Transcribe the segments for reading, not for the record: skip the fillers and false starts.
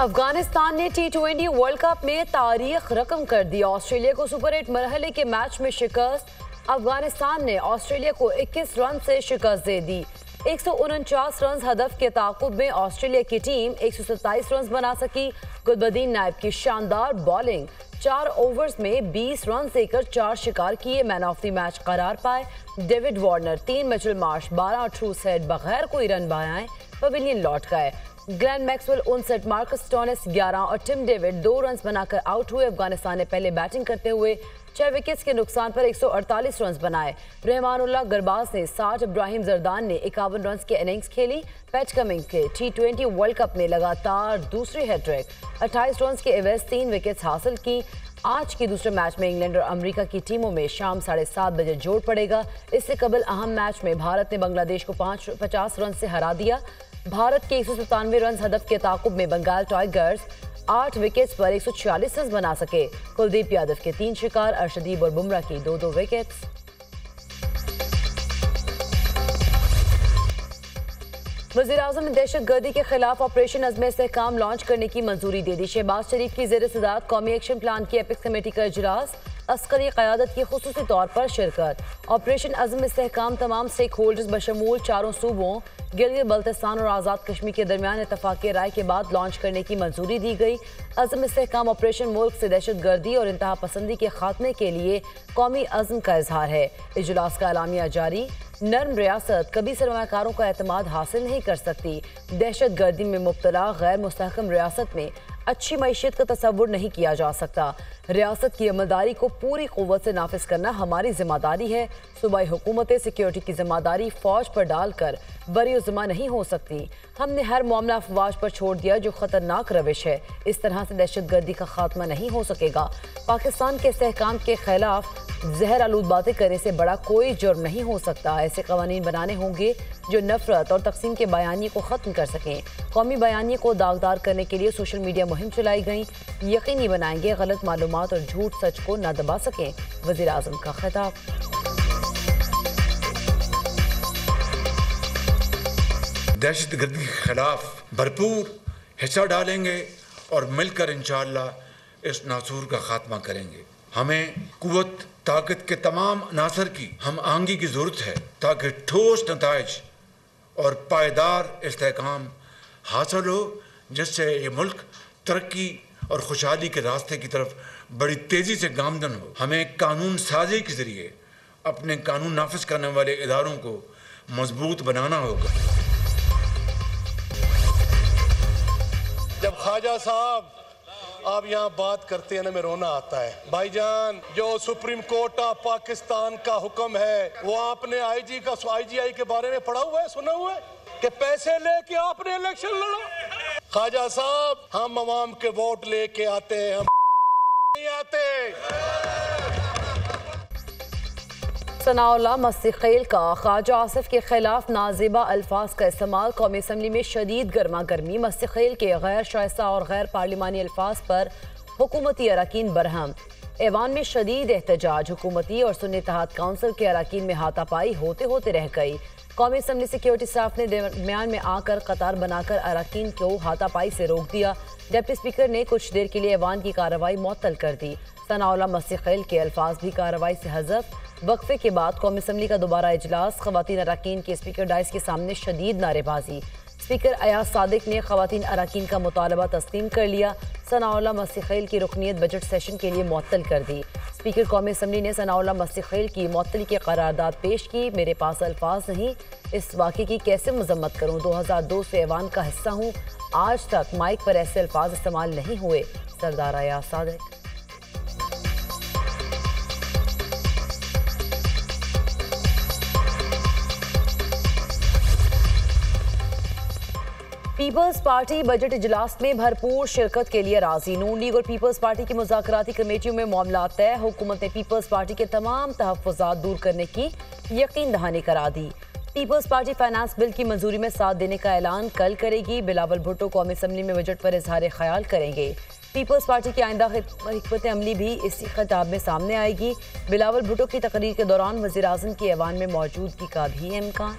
अफगानिस्तान ने T20 world cup में तारीख रकम कर दी। ऑस्ट्रेलिया को सुपर 8 मरहले के मैच में शिकस्त। अफगानिस्तान ने ऑस्ट्रेलिया को 21 रन से शिकस्त दे दी। 149 रन हदफ के ताक़ुब में ऑस्ट्रेलिया की टीम 127 रन बना सकी। गुलबदीन नाइब की शानदार बॉलिंग 4 ओवर्स में 20 रन देकर 4 शिकार किए, मैन ऑफ द मैच करार पाए। डेविड वार्नर 3 मिचेल मार्श 12 ट्रू सेट बगैर कोई रन बनाए पवेलियन लौट गए। ग्लेन मैक्सवेल 59, मार्कस स्टोनिस 11 और टिम डेविड 2 रन बनाकर आउट हुए। अफगानिस्तान ने पहले बैटिंग करते हुए 6 विकेट्स के नुकसान पर 148 रन बनाए। रहमानुल्लाह गुरबाज ने 60, इब्राहिम जरदान ने 51 रन की इनिंग्स खेली। पैट कमिंस के T20 वर्ल्ड कप में लगातार दूसरी हैट्रिक, 28 रन के एवज 3 विकेट्स हासिल की। आज के दूसरे मैच में इंग्लैंड और अमेरिका की टीमों में शाम 7:30 बजे जोड़ पड़ेगा। इससे कबल अहम मैच में भारत ने बांग्लादेश को 50 रन से हरा दिया। भारत के 197 रन हदफ के ताक़ुब में बंगाल टाइगर्स 8 विकेट्स पर 146 रन बना सके। कुलदीप यादव के 3 शिकार, अर्शदीप और बुमराह की 2-2 विकेट्स। वज़ीर-ए-आज़म ने दहशतगर्दी के खिलाफ ऑपरेशन अज़्म-ए-इस्तेहकाम लॉन्च करने की मंजूरी दे दी। शहबाज शरीफ की ज़ेर-ए-सदारत कौमी एक्शन प्लान की एपिक्स कमेटी का इजलास, अस्करी क़यादत की ख़ुसूसी तौर पर शिरकत। ऑपरेशन अज़्म-ए-इस्तेहकाम तमाम स्टेक होल्डर्स बशमूल 4 सूबों गिलगित बल्तिस्तान और आज़ाद कश्मीर के दरमियान इतफाक़े राय के बाद लॉन्च करने की मंजूरी दी गई। अज़्म-ए-इस्तेहकाम ऑपरेशन मुल्क से दहशतगर्दी और इंतहा पसंदी के खात्मे के लिए कौमी अज़्म का इजहार है। इजलास का एलामिया जारी, नर्म रियासत कभी सरमाकारों का एतमाद हासिल नहीं कर सकती। दहशतगर्दी में मुब्तला गैर मुस्तहकम रियासत में अच्छी मैशियत का तसव्वुर नहीं किया जा सकता। रियासत की अमलदारी को पूरी क़ुव्वत से नाफिज करना हमारी जिम्मेदारी है। सूबाई हुकूमतें सिक्योरिटी की जिम्मेदारी फ़ौज पर डालकर बरी-ओ-ज़िम्मा नहीं हो सकती। हमने हर मामला अफवाज पर छोड़ दिया जो ख़तरनाक रविश है। इस तरह से दहशतगर्दी का खात्मा नहीं हो सकेगा। पाकिस्तान के इस्तेहकाम के खिलाफ जहर आलूद बातें करने से बड़ा कोई जुर्म नहीं हो सकता। ऐसे कवानीन बनाने होंगे जो नफरत और तकसीम के बयानी को ख़त्म कर सकें। कौमी बयानी को दागदार करने के लिए सोशल मीडिया मुहिम चलाई गई। यकीनी बनाएंगे गलत मालूमात और झूठ सच को ना दबा सकें। वज़ीर-ए-आज़म का खिताब। दहशतगर्दी के खिलाफ भरपूर हिस्सा डालेंगे और मिलकर इंशाअल्लाह इस नासूर का खात्मा करेंगे। हमें कुव्वत ताकत के तमाम अनासर की हम आहंगी की ज़रूरत है ताकि ठोस नताइज और पायदार इस्तेहकाम हासिल हो, जिससे ये मुल्क तरक्की और खुशहाली के रास्ते की तरफ बड़ी तेज़ी से गामजन हो। हमें कानून साजी के ज़रिए अपने कानून नाफिज करने वाले इदारों को मजबूत बनाना होगा। जब ख्वाजा साहब आप यहाँ बात करते हैं ना, मैं रोना आता है। भाईजान, जो सुप्रीम कोर्ट ऑफ पाकिस्तान का हुक्म है वो आपने आईजीआई के बारे में पढ़ा हुआ है, सुना हुआ है कि पैसे लेके आपने इलेक्शन लड़ा। ख्वाजा साहब, हम आवाम के वोट लेके आते हैं, हम नहीं आते। सनाउल्लाह मस्तिखेल का ख्वाजा आसिफ के खिलाफ नाज़िबा अल्फाज का इस्तेमाल, कौमी असम्बली में शदीद गर्मा गर्मी। मस्तिखेल के गैर शाइस्ता और गैर पार्लिमानी अल्फाज पर हुकूमती अरकान बरहम। ऐवान में शदीद एहतजाज, हुकूमती और सुन्नी इत्तेहाद काउंसिल के अरकान में हाथापाई होते होते रह गई। कौमी असम्बली सिक्योरिटी स्टाफ ने दरमियान में आकर कतार बनाकर अरकान को हाथापाई से रोक दिया। डिप्टी स्पीकर ने कुछ देर के लिए ऐवान की कार्रवाई मअतल कर दी। सनाउल्लाह मस्तिखेल के अल्फाज भी कार्रवाई से हज़फ। वक्फे के बाद कौमी असम्बली का दोबारा इजलास, ख़वातीन अरकान के स्पीकर डाइस के सामने शदीद नारेबाजी। स्पीकर अयाज सादिक ने ख़वातीन अरकान का मुतालबा तस्लीम कर लिया। सनाउल्लाह मस्तिखेल की रुकनीत बजट सेशन के लिए मअतल कर दी। स्पीकर कौमी असम्बली ने सनाउल्लाह मस्तिखेल की मअतली की क़रारदाद पेश की। मेरे पास अल्फाज नहीं, इस वाक़े की कैसे मजम्मत करूँ। 2002 से ऐवान का हिस्सा हूँ, आज तक माइक पर ऐसे अल्फाज इस्तेमाल नहीं हुए। सरदार अयाज सादिक। पीपल्स पार्टी बजट इजलास में भरपूर शिरकत के लिए राजी। नून लीग और पीपल्स पार्टी की मुज़ाकराती कमेटियों में मामला तय। हुकूमत ने पीपल्स पार्टी के तमाम तहफ़्फ़ुज़ात दूर करने की यकीन दहानी करा दी। पीपल्स पार्टी फाइनेंस बिल की मंजूरी में साथ देने का ऐलान कल करेगी। बिलावल भुट्टो कौमी असम्बली में बजट पर इजहार ख्याल करेंगे। पीपल्स पार्टी की आइंदा हिकमत अमली भी इसी खिताब में सामने आएगी। बिलावल भुट्टो की तकरीर के दौरान वज़ीर-ए-आज़म की ऐवान में मौजूदगी का भी इम्कान।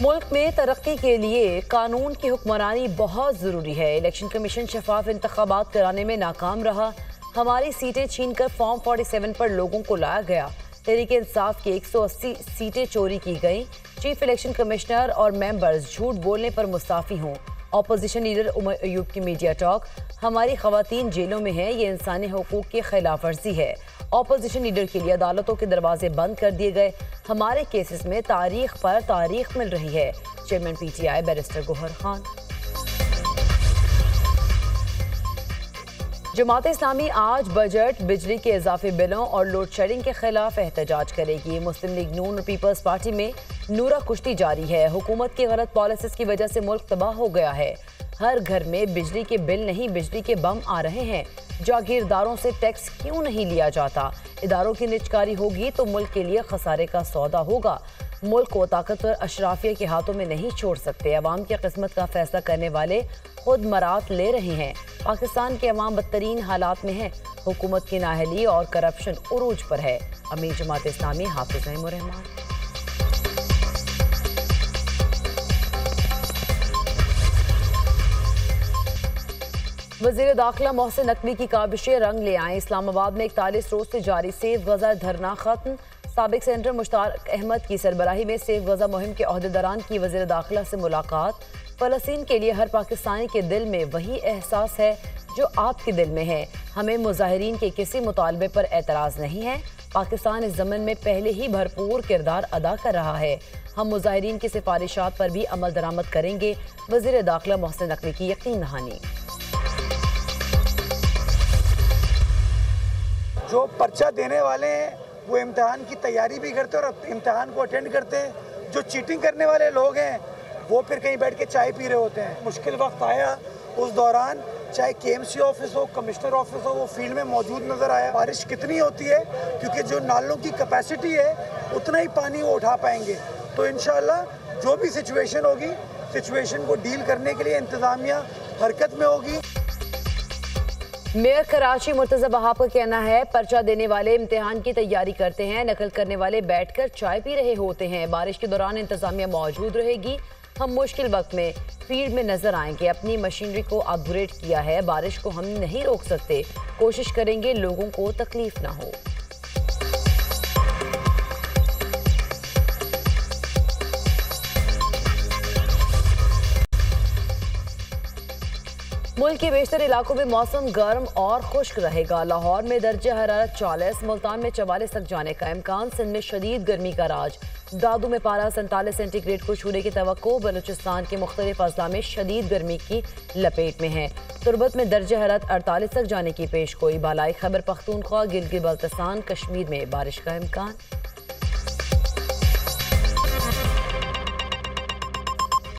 मुल्क में तरक्की के लिए कानून की हुक्मरानी बहुत ज़रूरी है। इलेक्शन कमीशन शफाफ इंतखाबात कराने में नाकाम रहा। हमारी सीटें छीनकर फॉर्म 47 पर लोगों को लाया गया। तहरीक इंसाफ की 180 सीटें चोरी की गई। चीफ इलेक्शन कमिश्नर और मेंबर्स झूठ बोलने पर मुस्ताफी हों। अपोजिशन लीडर उमर अयूब की मीडिया टॉक। हमारी खवातीन जेलों में हैं, ये इंसानी हकूक़ की खिलाफ वर्जी है। अपोजिशन लीडर के लिए अदालतों के दरवाजे बंद कर दिए गए। हमारे केसेस में तारीख पर तारीख मिल रही है। Chairman PTI barrister Gohar Khan. Jamaat Islami आज बजट, बिजली के इजाफी बिलों और लोड शेडिंग के खिलाफ एहतजाज करेगी। मुस्लिम लीग नून और पीपल्स पार्टी में नूरा कुश्ती जारी है। हुकूमत की गलत पॉलिसीज की वजह से मुल्क तबाह हो गया है। हर घर में बिजली के बिल नहीं, बिजली के बम आ रहे हैं। जागीरदारों से टैक्स क्यों नहीं लिया जाता? इदारों की निचकारी होगी तो मुल्क के लिए खसारे का सौदा होगा। मुल्क को ताकतवर अशराफिया के हाथों में नहीं छोड़ सकते। अवाम की किस्मत का फैसला करने वाले खुद मरात ले रहे हैं। पाकिस्तान के अवाम बदतरीन हालात में हैं। हुकूमत की नाअहली और करप्शन उरूज पर है। अमीर जमात इस्लामी हाफिज रहमान। वज़ीर दाखिला मोहसिन नकवी की काबिशें रंग ले आएँ। इस्लामाबाद में 41 रोज से जारी सेफ गजा धरना खत्म। साबिक सेनेटर मुश्ताक अहमद की सरबराही में सेफ गजा मुहिम के अहदेदारान की वज़ीर दाखिला से मुलाकात। फ़लस्तीन के लिए हर पाकिस्तानी के दिल में वही एहसास है जो आपके दिल में है। हमें मुजाहरीन के किसी मुतालबे पर एतराज़ नहीं है। पाकिस्तान इस ज़मन में पहले ही भरपूर किरदार अदा कर रहा है। हम मुजाहरीन की सिफारिशात पर भी अमल दरामद करेंगे। वज़ीर दाखिला मोहसिन नकवी की यकीन दहानी। जो पर्चा देने वाले हैं वो इम्तहान की तैयारी भी करते हैं और इम्तहान को अटेंड करते हैं। जो चीटिंग करने वाले लोग हैं वो फिर कहीं बैठ के चाय पी रहे होते हैं। मुश्किल वक्त आया, उस दौरान चाहे KMC ऑफिस हो, कमिश्नर ऑफिस हो, वो फील्ड में मौजूद नज़र आया। बारिश कितनी होती है, क्योंकि जो नालों की कैपेसिटी है उतना ही पानी वो उठा पाएंगे। तो इंशाल्लाह जो भी सिचुएशन होगी, सिचुएशन को डील करने के लिए इंतज़ामिया हरकत में होगी। मेयर कराची मुर्तज़ा वहाब का कहना है, पर्चा देने वाले इम्तिहान की तैयारी करते हैं, नकल करने वाले बैठकर चाय पी रहे होते हैं। बारिश के दौरान इंतजामिया मौजूद रहेगी। हम मुश्किल वक्त में फील्ड में नजर आएंगे। अपनी मशीनरी को अपग्रेड किया है। बारिश को हम नहीं रोक सकते। कोशिश करेंगे लोगों को तकलीफ ना हो। मुल्क के बेशतर इलाकों में मौसम गर्म और खुश्क रहेगा। लाहौर में दर्जा हरारत 40, मुल्तान में 44 तक जाने का इम्कान। सिंध में शदीद गर्मी का राज। दादू में पारा 47 सेंटीग्रेड को छूने की तवक्को। बलूचिस्तान के मुख्तलिफ अज़ला में शदीद गर्मी की लपेट में है। तुर्बत में दर्जा हरारत 48 तक जाने की पेशगोई। बालाई खैबर पख्तूनख्वा, गिलगित बल्तिस्तान, कश्मीर में बारिश का इम्कान।